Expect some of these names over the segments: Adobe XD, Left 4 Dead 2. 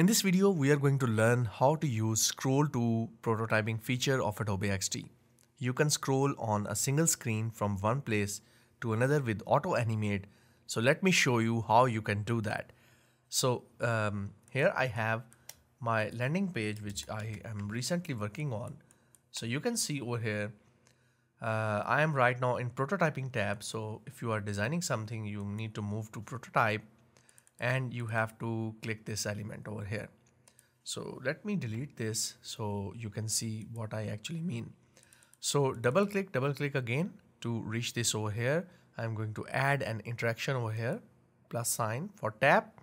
In this video, we are going to learn how to use scroll to prototyping feature of Adobe XD. You can scroll on a single screen from one place to another with auto animate. So let me show you how you can do that. So here I have my landing page, which I am recently working on. So you can see over here, I am right now in prototyping tab. So if you are designing something, you need to move to prototype and you have to click this element over here. So let me delete this so you can see what I actually mean. So double click again to reach this over here. I'm going to add an interaction over here, plus sign for tap.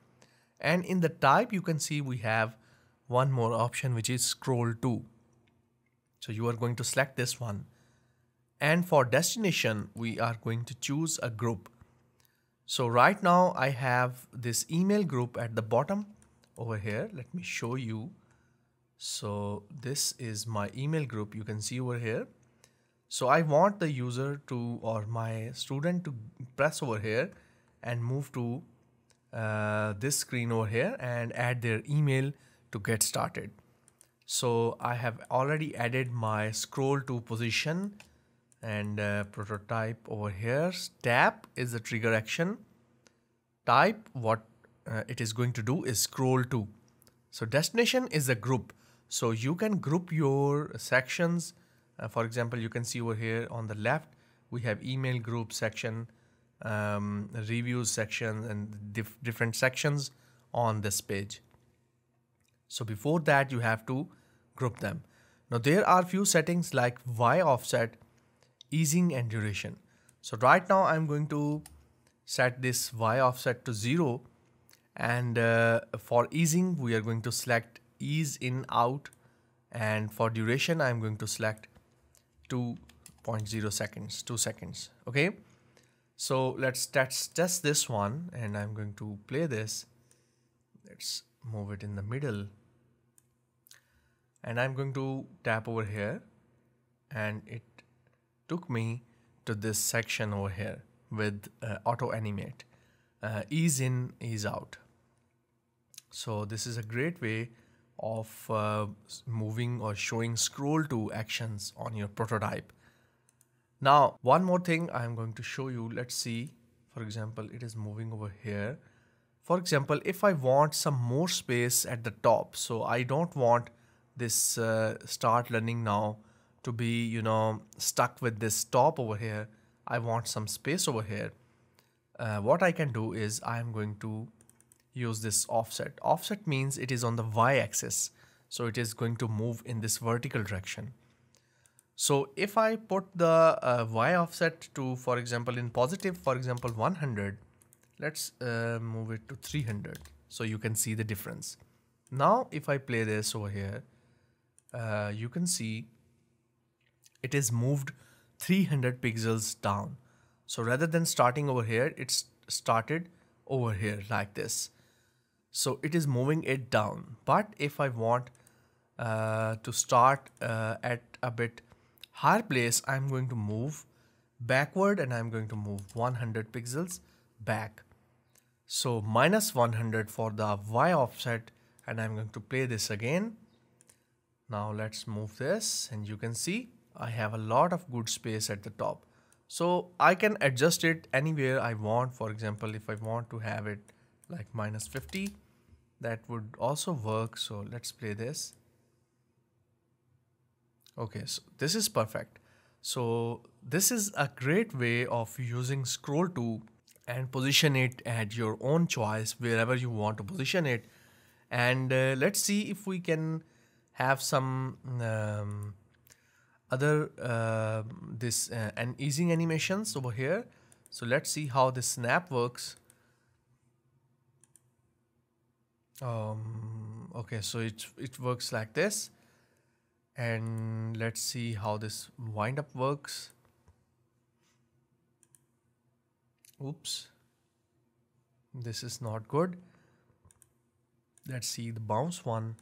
And in the type, you can see we have one more option, which is scroll to. So you are going to select this one. And for destination, we are going to choose a group. So right now I have this email group at the bottom over here. Let me show you. So this is my email group. You can see over here. So I want the user to, or my student to press over here and move to this screen over here and add their email to get started. So I have already added my scroll to position and prototype over here. Tap is the trigger action. Type, what it is going to do is scroll to. So destination is a group. So you can group your sections. For example, you can see over here on the left, we have email group section, reviews section, and different sections on this page. So before that, you have to group them. Now there are few settings like Y offset, easing and duration. So right now I'm going to set this Y offset to 0. And for easing, we are going to select ease in out. And for duration, I'm going to select 2.0 seconds, 2 seconds. Okay. So let's test this one, and I'm going to play this. Let's move it in the middle. And I'm going to tap over here, and it took me to this section over here with auto animate, ease in, ease out. So this is a great way of moving or showing scroll to actions on your prototype. Now, one more thing I'm going to show you. Let's see, for example, it is moving over here. For example, if I want some more space at the top, so I don't want this start learning now to be, you know, stuck with this top over here. I want some space over here. What I can do is I'm going to use this offset. Offset means it is on the y-axis. So it is going to move in this vertical direction. So if I put the y offset to, for example, in positive, for example, 100, let's move it to 300. So you can see the difference. Now, if I play this over here, you can see it is moved 300 pixels down. So rather than starting over here, it's started over here like this. So it is moving it down. But if I want to start at a bit higher place, I'm going to move backward and I'm going to move 100 pixels back. So minus 100 for the Y offset, and I'm going to play this again. Now let's move this, and you can see I have a lot of good space at the top. So I can adjust it anywhere I want. For example, if I want to have it like minus 50, that would also work. So let's play this. Okay, so this is perfect. So this is a great way of using scroll to and position it at your own choice, wherever you want to position it. And let's see if we can have some other and easing animations over here. So let's see how this snap works. Okay, so it works like this, and let's see how this wind up works. Oops, this is not good. Let's see the bounce one.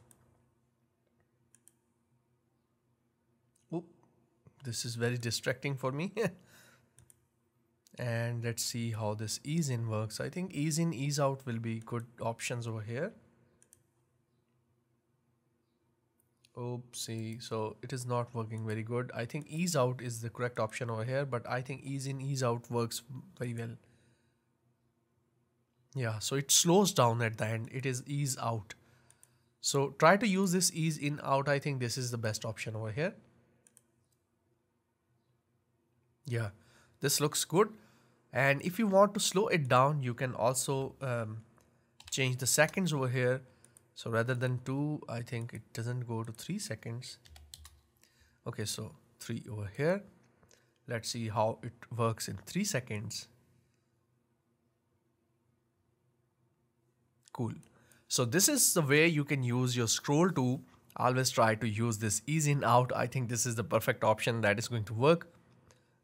This is very distracting for me. And let's see how this ease in works. I think ease in, ease out will be good options over here. Oopsie, so it is not working very good. I think ease out is the correct option over here, but I think ease in, ease out works very well. Yeah, so it slows down at the end. It is ease out. So try to use this ease in out. I think this is the best option over here. Yeah, this looks good. And if you want to slow it down, you can also change the seconds over here. So rather than 2, I think it doesn't go to 3 seconds. Okay, so 3 over here. Let's see how it works in 3 seconds. Cool. So this is the way you can use your scroll tool. Always try to use this ease in out. I think this is the perfect option that is going to work.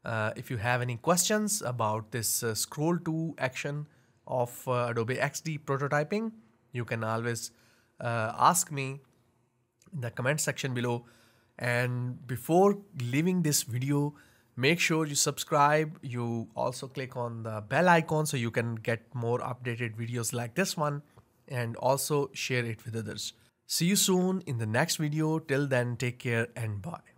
If you have any questions about this scroll to action of Adobe XD prototyping, you can always ask me in the comment section below. And before leaving this video, make sure you subscribe. You also click on the bell icon so you can get more updated videos like this one, and also share it with others. See you soon in the next video. Till then, take care and bye.